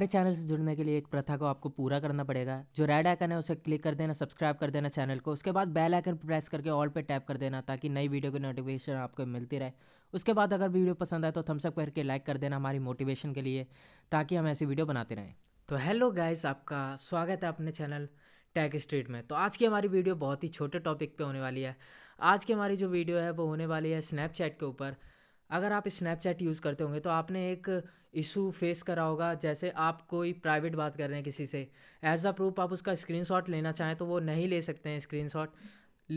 हमारे चैनल से जुड़ने के लिए एक प्रथा को आपको पूरा करना पड़ेगा। जो रेड आइकन है उसे क्लिक कर देना, सब्सक्राइब कर देना चैनल को। उसके बाद बेल आइकन प्रेस करके ऑल पे टैप कर देना ताकि नई वीडियो की नोटिफिकेशन आपको मिलती रहे। उसके बाद अगर वीडियो पसंद आए तो थम्स अप करके लाइक कर देना हमारी मोटिवेशन के लिए, ताकि हम ऐसी वीडियो बनाते रहें। तो हेलो गाइस, आपका स्वागत है अपने चैनल टेक्स्ट्रीट में। तो आज की हमारी वीडियो बहुत ही छोटे टॉपिक पे होने वाली है। आज की हमारी जो वीडियो है वो होने वाली है स्नैपचैट के ऊपर। अगर आप स्नैपचैट यूज़ करते होंगे तो आपने एक इशू फेस करा होगा, जैसे आप कोई प्राइवेट बात कर रहे हैं किसी से, एज अ प्रूफ आप उसका स्क्रीनशॉट लेना चाहें तो वो नहीं ले सकते हैं। स्क्रीनशॉट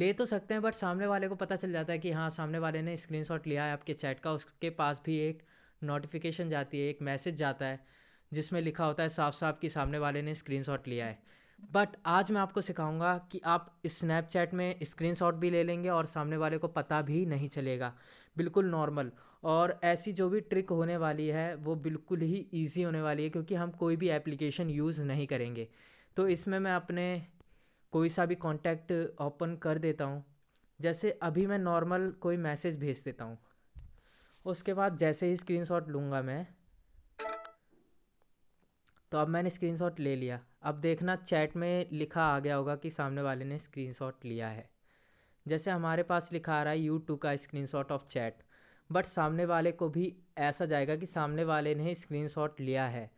ले तो सकते हैं बट सामने वाले को पता चल जाता है कि हाँ, सामने वाले ने स्क्रीनशॉट लिया है आपके चैट का। उसके पास भी एक नोटिफिकेशन जाती है, एक मैसेज जाता है जिसमें लिखा होता है साफ साफ कि सामने वाले ने स्क्रीनशॉट लिया है। बट आज मैं आपको सिखाऊंगा कि आप स्नैपचैट में स्क्रीनशॉट भी ले लेंगे और सामने वाले को पता भी नहीं चलेगा, बिल्कुल नॉर्मल। और ऐसी जो भी ट्रिक होने वाली है वो बिल्कुल ही ईजी होने वाली है, क्योंकि हम कोई भी एप्लीकेशन यूज़ नहीं करेंगे। तो इसमें मैं अपने कोई सा भी कॉन्टैक्ट ओपन कर देता हूँ। जैसे अभी मैं नॉर्मल कोई मैसेज भेज देता हूँ, उसके बाद जैसे ही स्क्रीनशॉट लूँगा मैं, तो अब मैंने स्क्रीनशॉट ले लिया। अब देखना चैट में लिखा आ गया होगा कि सामने वाले ने स्क्रीनशॉट लिया है। जैसे हमारे पास लिखा आ रहा है U2 का स्क्रीनशॉट ऑफ चैट, बट सामने वाले को भी ऐसा जाएगा कि सामने वाले ने स्क्रीनशॉट लिया है।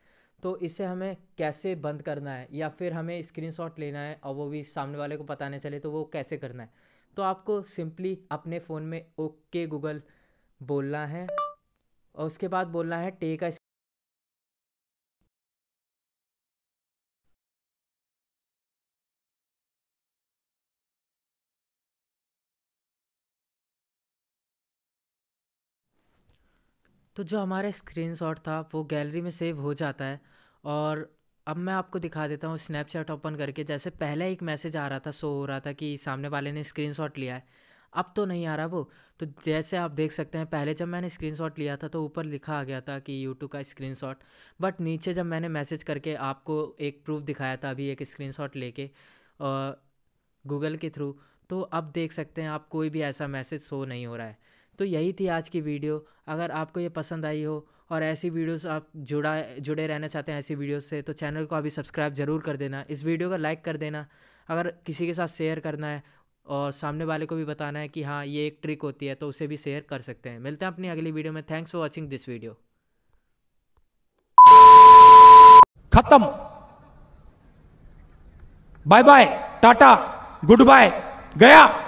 तो इसे हमें कैसे बंद करना है, या फिर हमें स्क्रीनशॉट लेना है और वो भी सामने वाले को पता नहीं चले, तो वो कैसे करना है? तो आपको सिंपली अपने फ़ोन में ओके गूगल बोलना है और उसके बाद बोलना है टेक अ तो जो हमारा स्क्रीनशॉट था वो गैलरी में सेव हो जाता है। और अब मैं आपको दिखा देता हूँ स्नैपचैट ओपन करके। जैसे पहले एक मैसेज आ रहा था, शो हो रहा था कि सामने वाले ने स्क्रीनशॉट लिया है, अब तो नहीं आ रहा वो। तो जैसे आप देख सकते हैं, पहले जब मैंने स्क्रीनशॉट लिया था तो ऊपर लिखा आ गया था कि U2 का स्क्रीनशॉट, बट नीचे जब मैंने मैसेज करके आपको एक प्रूफ दिखाया था अभी एक स्क्रीनशॉट लेके गूगल के थ्रू, तो अब देख सकते हैं आप कोई भी ऐसा मैसेज शो नहीं हो रहा है। तो यही थी आज की वीडियो। अगर आपको ये पसंद आई हो और ऐसी वीडियोस आप जुड़े रहना चाहते हैं ऐसी वीडियोस से, तो चैनल को अभी सब्सक्राइब ज़रूर कर देना, इस वीडियो को लाइक कर देना, अगर किसी के साथ शेयर करना है और सामने वाले को भी बताना है कि हाँ ये एक ट्रिक होती है तो उसे भी शेयर कर सकते हैं। मिलते हैं अपनी अगली वीडियो में। Thanks for watching this video. खत्म, bye bye, Tata, goodbye, गया।